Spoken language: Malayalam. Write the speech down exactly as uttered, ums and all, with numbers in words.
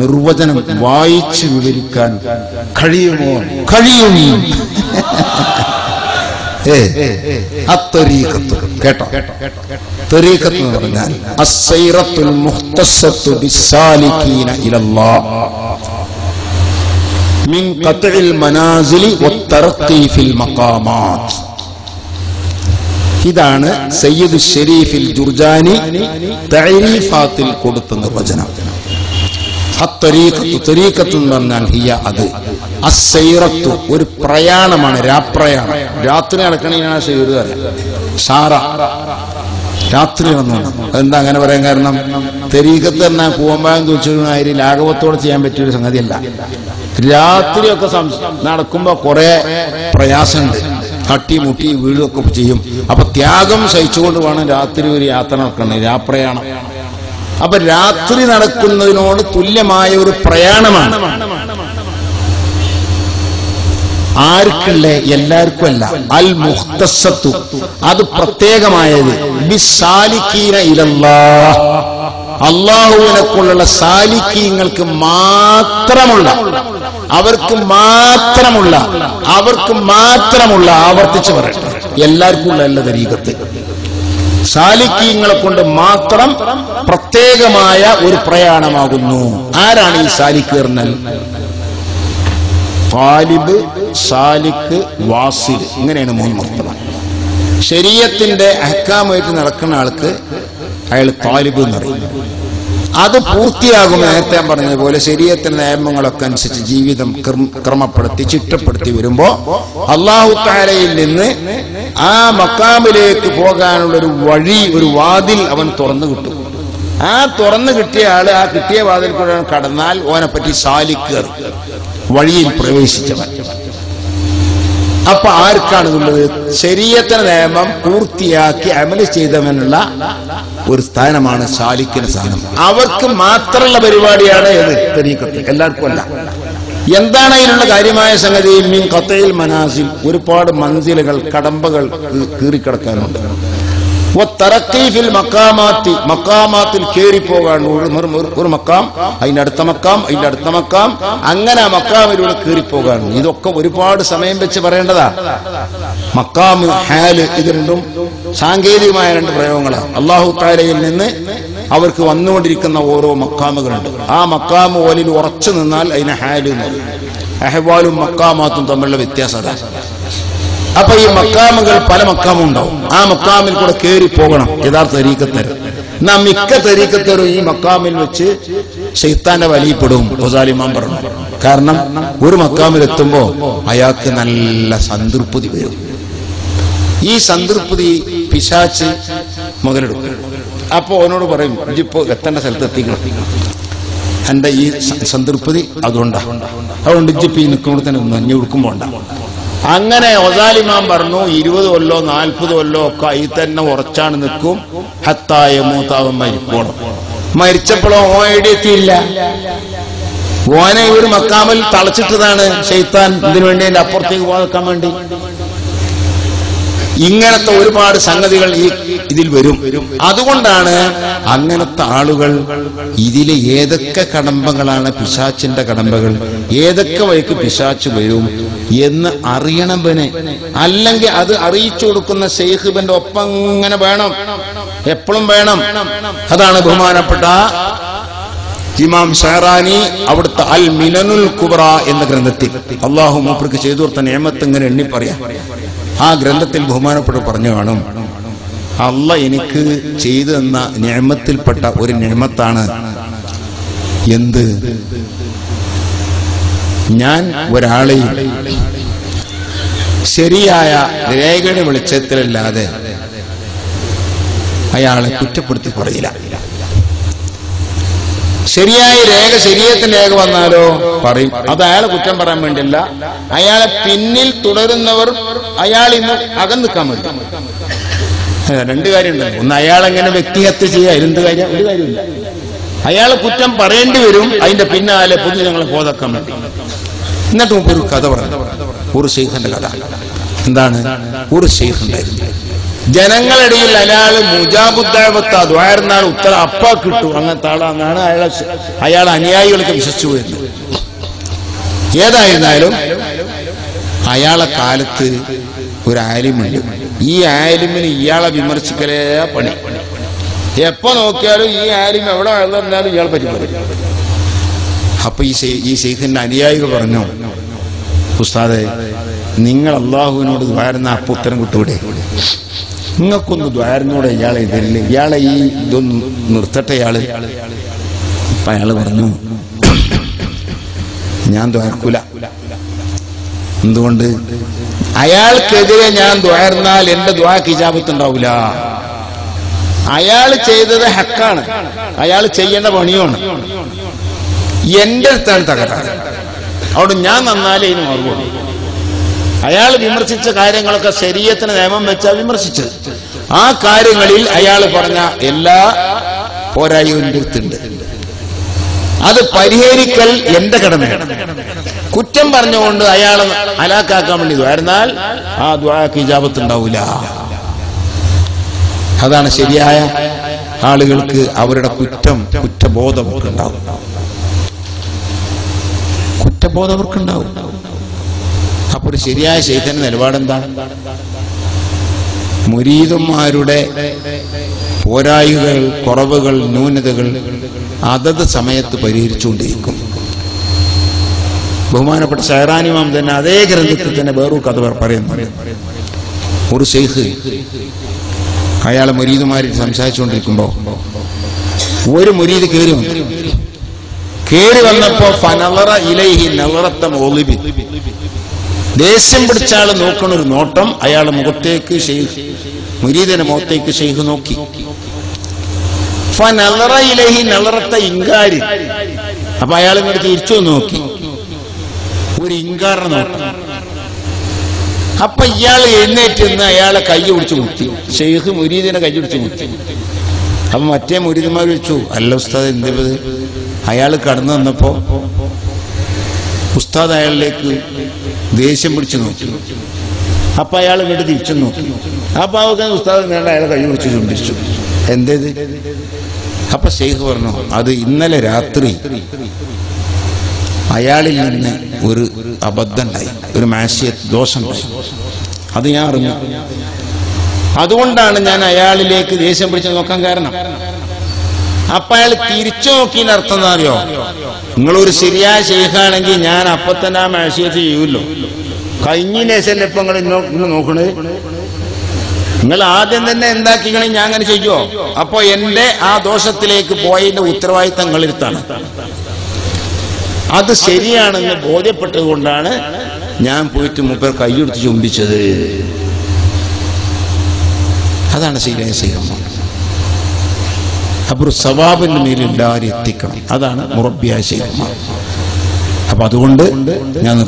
निर्वचन वाई विवरी कहमो कहू ഇതാണ് സയ്യിദ് ശരീഫിൽ ജുർജാനി തഅരീഫാത്തിൽ കൊടുത്ത നിർവചനം. ഹത്തരീഖത്ത് തരീഖത്ത് എന്ന് പറഞ്ഞാൽ ഹിയ അത് അസ്സൈറത്തു ഒരു പ്രയാണമാണ്, രാപ്രയാണം. രാത്രി നടക്കണേനാണ് സൈറ് പറയുക. സാറ രാത്രി നടന്നു. എന്താ അങ്ങനെ പറയാൻ കാരണം? തരീഖത്ത് എന്നാ പൂവമ്പായം കുഴിച്ചിടുന്നതിന് ലാഘവത്തോടെ ചെയ്യാൻ പറ്റിയൊരു സംഗതിയല്ല. രാത്രിയൊക്കെ നടക്കുമ്പോ കുറെ പ്രയാസമുണ്ട്, തട്ടി മുട്ടി വീഴുമൊക്കെ ചെയ്യും. അപ്പൊ ത്യാഗം സഹിച്ചുകൊണ്ട് വേണം രാത്രി ഒരു യാത്ര നടക്കുന്നത്, രാപ്രയാണം. അപ്പൊ രാത്രി നടക്കുന്നതിനോട് തുല്യമായ ഒരു പ്രയാണമാണ്. ആർക്കല്ലേ? എല്ലാവർക്കും അല്ല. അൽ മുഖ്തസത്തു അത് പ്രത്യേകമായത് ബിസാലിഖീന ഇലല്ലാഹ് അല്ലാഹുവിനെക്കുള്ള സാലിഖീങ്ങൾക്ക് മാത്രമുള്ള അവർക്ക് മാത്രമുള്ള അവർക്ക് മാത്രമുള്ള ആവർത്തിച്ച് പറയട്ടെ, എല്ലാവർക്കും ഉള്ള എല്ലാ തരീഖത്ത് സാലിഖീങ്ങളെ കൊണ്ട് മാത്രം പ്രത്യേകമായ ഒരു പ്രയാണമാകുന്നു. ആരാണ് ഈ സാലിഖീർ? താലിബ്, സാലിഖ്, വാസിൽ, ഇങ്ങനെയാണ് മൂന്ന് മർത്തബ. ശരീഅത്തിന്റെ അഹ്കാമായിട്ട് നടക്കുന്ന ആൾക്ക് അയാൾ താലിബ് എന്ന് പറയുന്നത്. അത് പൂർത്തിയാകും. നേരത്തെ ഞാൻ പറഞ്ഞതുപോലെ ശരീഅത്തിന്റെ നിയമങ്ങളൊക്കെ അനുസരിച്ച് ജീവിതം ക്രമപ്പെടുത്തി ചിട്ടപ്പെടുത്തി വരുമ്പോ അല്ലാഹു തആലയിൽ നിന്ന് ആ മഖാമിലേക്ക് പോകാനുള്ള ഒരു വഴി, ഒരു വാതിൽ അവൻ തുറന്നു കിട്ടും. ആ തുറന്നു കിട്ടിയ ആള് ആ കിട്ടിയ വാതിൽ കൂടെ കടന്നാൽ ഓനെ പറ്റി സാലിഖ്, വഴിയിൽ പ്രവേശിച്ചവൻ. അപ്പൊ ആർക്കാണുള്ളത്? ശരീഅത്തിന്റെ നിയമം പൂർത്തിയാക്കി അമൽ ചെയ്തവനുള്ള ഒരു സ്ഥാനമാണ് സാലിഖിന്റെ സ്ഥാനം. അവർക്ക് മാത്രമുള്ള പരിപാടിയാണ് ഇത് തരീഖത്ത്, എല്ലാവർക്കും അല്ല. എന്താണ് അതിനുള്ള കാര്യമായ സംഗതി? മീൻ ഖതഇൽ മനാസിൽ ഒരുപാട് മൻസിലുകൾ, കടമ്പകൾ കീറിക്കിടക്കാനുണ്ട്. തറക്കീഫിൽ മക്കാമാത്തി മക്കാമാത്തിൽ കയറിപ്പോകാൻ ഒരു മക്കാം, അതിന്റെ അടുത്ത മക്കാം, അതിന്റെ അടുത്ത മക്കാം, അങ്ങനെ ആ മക്കാമിലൂടെ കയറിപ്പോകാൻ. ഇതൊക്കെ ഒരുപാട് സമയം വെച്ച് പറയേണ്ടതാ. മക്കാമ്, ഹാല്, ഇത് രണ്ടും സാങ്കേതികമായ രണ്ട് പ്രയോഗങ്ങളാണ്. അല്ലാഹു തആലയിൽ നിന്ന് അവർക്ക് വന്നുകൊണ്ടിരിക്കുന്ന ഓരോ മക്കാമുകളുണ്ട്. ആ മക്കാമ് ഓലിൽ ഉറച്ചു നിന്നാൽ അതിനെ ഹാല് എന്ന് പറയും. അഹ്വാലും മക്കാമാത്തും തമ്മിലുള്ള വ്യത്യാസത. അപ്പൊ ഈ മക്കാമുകൾ പല മക്കാമും ഉണ്ടാവും. ആ മക്കാമിൽ കൂടെ കയറി പോകണം യഥാർത്ഥ തരീഖത്ത്. എന്നാ മിക്ക തരീഖത്തരും ഈ മക്കാമിൽ വെച്ച് ശൈത്താന്റെ വലിയപ്പെടും. റസാലിമാൻ പറഞ്ഞു, കാരണം ഒരു മക്കാമിലെത്തുമ്പോ അയാൾക്ക് നല്ല സംതൃപ്തി വരും. ഈ സംതൃപ്തി പിശാച്ച് മുതലെടുക്കും. അപ്പൊ അവനോട് പറയും, ഇതിപ്പോ എത്തേണ്ട സ്ഥലത്ത് എത്തിക്കണം, എന്റെ ഈ സംതൃപ്തി അതുകൊണ്ടാ, അതുകൊണ്ട് ഇജിപ്പി നിൽക്കുമ്പോൾ തന്നെ ഒന്ന് അഞ്ഞു കൊടുക്കുമ്പോ ഉണ്ടാവും. അങ്ങനെ ഒസാലിമാൻ പറഞ്ഞു, ഇരുപത് കൊല്ലോ നാൽപ്പത് കൊല്ലോ ഒക്കെ ഈ തന്നെ ഉറച്ചാണ് നിൽക്കും. ഹത്തായ മൂത്താവൻ മരിക്കണം. മരിച്ചപ്പോഴോ ഓൻ എവിടെയെത്തിയില്ല. ഓനെ ഒരു മക്കാമിൽ തളച്ചിട്ടതാണ് ശൈത്താൻ. ഇതിനു വേണ്ടി എന്റെ അപ്പുറത്തേക്ക് പോകാൻ വേണ്ടി. ഇങ്ങനത്തെ ഒരുപാട് സംഗതികൾ ഈ ഇതിൽ വരും. അതുകൊണ്ടാണ് അങ്ങനത്തെ ആളുകൾ ഇതിലെ ഏതൊക്കെ കടമ്പകളാണ് പിശാച്ചിന്റെ കടമ്പകൾ, ഏതൊക്കെ വഴിക്ക് പിശാച്ച് വരും എന്ന് അറിയണവന്. അല്ലെങ്കിൽ അത് അറിയിച്ചു കൊടുക്കുന്ന ശൈഖിബന്റെ ഒപ്പം അങ്ങനെ വേണം, എപ്പോഴും വേണം. അതാണ് ബഹുമാനപ്പെട്ട ഇമാം ഷഹറാനി അവിടുത്തെ അൽ മിനനുൽ കുബ്ര എന്ന ഗ്രന്ഥത്തിൽ അല്ലാഹു മൂപ്പർക്ക് ചെയ്തു കൊടുത്ത നിഅമത്ത് ഇങ്ങനെ എണ്ണി പറയാം. ആ ഗ്രന്ഥത്തിൽ ബഹുമാനപ്പെട്ട് പറഞ്ഞു കാണും, അല്ല എനിക്ക് ചെയ്തു തന്ന നിഅമത്തിൽപ്പെട്ട ഒരു നിഅമത്താണ് എന്ത്, ഞാൻ ഒരാളെ ശരിയായ രേഖയുടെ വെളിച്ചത്തിലല്ലാതെ അയാളെ കുറ്റപ്പെടുത്തി പറയില്ല. ശരിയായ രേഖ, ശരീഅത്തിന്റെ രേഖ വന്നാലോ പറയും. അത് അയാളെ കുറ്റം പറയാൻ വേണ്ടിയല്ല, അയാളെ പിന്നിൽ തുടരുന്നവർ അയാൾ ഇന്ന് അകം നിൽക്കാൻ വേണ്ടി. രണ്ട് കാര്യമുണ്ട്. ഒന്ന്, അയാളെങ്ങനെ വ്യക്തിഹത്യ ചെയ്യുക, എന്ത് കാര്യം, ഒരു കാര്യമില്ല. അയാളെ കുറ്റം പറയേണ്ടി വരും, അതിന്റെ പിന്നാലെ പൊതുജനങ്ങളെ ബോധക്കാൻ വേണ്ടി. എന്നിട്ട് മുമ്പ് ഒരു കഥ പറഞ്ഞു, ഒരു ശൈഖിന്റെ കഥ. എന്താണ്? ഒരു ശൈഖ് ഉണ്ടായിരുന്നു, ജനങ്ങളിടയിൽ അയാൾ മുജാബുദ്ദാവത്ത് അദ്വായിരുന്നാണ് ഉത്തരം അപ്പ കിട്ടു അങ്ങനത്തെ ആളാന്നാണ് അയാൾ അയാൾ അനുയായികളൊക്കെ വിശ്വസിച്ചു പോയിരുന്നത്. ഏതായിരുന്നാലും അയാളെ കാലത്ത് ഒരു ആലിമുണ്ട്. ഈ ആലിമിന് ഇയാളെ വിമർശിക്കലേ പണി. എപ്പോ നോക്കിയാലും ഈ ആലിം എവിടെ വളർന്നാലും ഇയാളെ പറ്റി പറയും. അപ്പൊ ഈ ഈ ശൈഖിന്റെ അനുയായികൾ പറഞ്ഞു, ഉസ്താദേ, നിങ്ങൾ അള്ളാഹുവിനോട് ദ്വാരുന്ന അപ്പൊ ഉത്തരം കിട്ടൂടെ? നിങ്ങൾക്കൊന്ന് ദ്വാരുന്നോടെ ഇയാളെ ഇതില്ലേ, ഇയാളെ ഈ ഇതൊന്ന് നിർത്തട്ടെ ഇയാള്. അപ്പൊ അയാള് പറഞ്ഞു, ഞാൻ ദ്വാർക്കൂല. എന്തുകൊണ്ട്? അയാൾക്കെതിരെ ഞാൻ ദ്വാരുന്നാൽ എന്റെ ദ്വാക്ക് ഇജാബത്തുണ്ടാവൂല. അയാൾ ചെയ്തത് ഹക്കാണ്, അയാൾ ചെയ്യേണ്ട പണിയാണ്. എന്റെ അടുത്താണ് തകരാറ്, അവിടെ ഞാൻ നന്നാലേ ഇതിന് മറുപടി. അയാൾ വിമർശിച്ച കാര്യങ്ങളൊക്കെ ശരീഅത്തിന് നിയമം വെച്ചാൽ വിമർശിച്ചത്. ആ കാര്യങ്ങളിൽ അയാൾ പറഞ്ഞ എല്ലാ പോരായ്മയും എടുത്തുണ്ട്. അത് പരിഹരിക്കൽ എന്റെ കടമയാണ്. കുറ്റം പറഞ്ഞുകൊണ്ട് അയാളെ അലാക്കാക്കാൻ വേണ്ടി ദ്വാരുന്നാൽ ആ ദ്വാക്ക് ഇജാബത്തുണ്ടാവൂല. അതാണ് ശരിയായ ആളുകൾക്ക്. അവരുടെ കുറ്റം കുറ്റബോധം ഉണ്ടാവും, കുറ്റബോധം അവർക്കുണ്ടാവും. അപ്പൊ ഒരു ശരിയായ ശൈഖിന്റെ നിലപാടെന്താ? മുരീദന്മാരുടെ പോരായ്മകൾ, കുറവുകൾ, ന്യൂനതകൾ അതത് സമയത്ത് പരിഹരിച്ചുകൊണ്ടിരിക്കും. ബഹുമാനപ്പെട്ട ഷഹറാനി ഇമാം തന്നെ അതേ ഗ്രന്ഥത്തിൽ തന്നെ വേറൊരു കഥ പറയുന്നുണ്ട്. ഒരു ശൈഖ് അയാൾ മുരീദുമാരിൽ സംസാരിച്ചുകൊണ്ടിരിക്കുമ്പോ ഒരു മുരീദ് കയറി വന്നു. കയറി വന്നപ്പോ ഫനളറ ഇലൈഹി നളറത മുളിബി, ദേഷ്യം പിടിച്ചാൽ നോക്കണ ഒരു നോട്ടം അയാളുടെ മുഖത്തേക്ക് ശൈഖ്, മുരീദിന്റെ മുഖത്തേക്ക് ശൈഖ് നോക്കി. ഫനളറ ഇലൈഹി നളറത ഇൻകാരി, അപ്പൊ അയാൾ ഇങ്ങോട്ട് തിരിച്ചു നോക്കി, ഒരു ഇൻകാര നോട്ടം. അപ്പൊ ഇയാൾ എഴുന്നേറ്റ് നിന്ന് അയാളെ കൈ പിടിച്ചു കുത്തി, ഷെയ്ഖ് മുരീദിനെ കൈ പിടിച്ചു കുത്തി. അപ്പൊ മറ്റേ മുരീദന്മാർ വിളിച്ചു, അല്ല ഉസ്താദ് എന്തിപ്പത്? അയാൾ കടന്നു വന്നപ്പോ ഉസ്താദ് അയാളിലേക്ക് ദേഷ്യം പിടിച്ചു നോക്കി. അപ്പൊ അയാൾ ഇങ്ങോട്ട് തിരിച്ചു നോക്കി. അപ്പൊ അവർക്ക് ഉസ്താദ് നേട അയാളെ കൈ പിടിച്ചു ചുണ്ടിച്ചു, എന്തേത്? അപ്പൊ ഷെയ്ഖ് പറഞ്ഞു, അത് ഇന്നലെ രാത്രി അയാളിൽ നിന്ന് ഒരു അബദ്ധം ഉണ്ടായി, ഒരു മാസിയത്ത് ദോഷം ഉണ്ടായി, അത് ഞാൻ അറിഞ്ഞു. അതുകൊണ്ടാണ് ഞാൻ അയാളിലേക്ക് ദേഷ്യം പിടിച്ചു നോക്കാൻ കാരണം. അപ്പൊ അയാൾ തിരിച്ചു നോക്കിൻ്റെ അർത്ഥം എന്താ അറിയോ? നിങ്ങളൊരു ശരിയായ ശൈഖാണെങ്കിൽ ഞാൻ അപ്പൊ തന്നെ ആ മാസിയത്ത് ചെയ്യൂല്ലോ. കഴിഞ്ഞതിന് ശേഷം ഇപ്പൊ നിങ്ങൾ നോക്കണേ, നിങ്ങൾ ആദ്യം തന്നെ എന്താക്കിക്കണെങ്കിൽ ഞാൻ അങ്ങനെ ചെയ്യുമോ? അപ്പൊ എന്റെ ആ ദോഷത്തിലേക്ക് പോയതിന്റെ ഉത്തരവാദിത്തം നിങ്ങളിരുത്താണ്. അത് ശരിയാണെന്ന് ബോധ്യപ്പെട്ടത് കൊണ്ടാണ് ഞാൻ പോയിട്ട് മൂപ്പർ കൈയെടുത്ത് ചുംബിച്ചത്. അതാണ് ശരിയായ ശൈഖ്. അപ്പൊ ഒരു സവാബിന്റെ മേലിൽ എല്ലാവരും എത്തിക്കണം. അതാണ് മുറബ്ബിയായ ശൈഖ്. അപ്പൊ അതുകൊണ്ട് ഞാൻ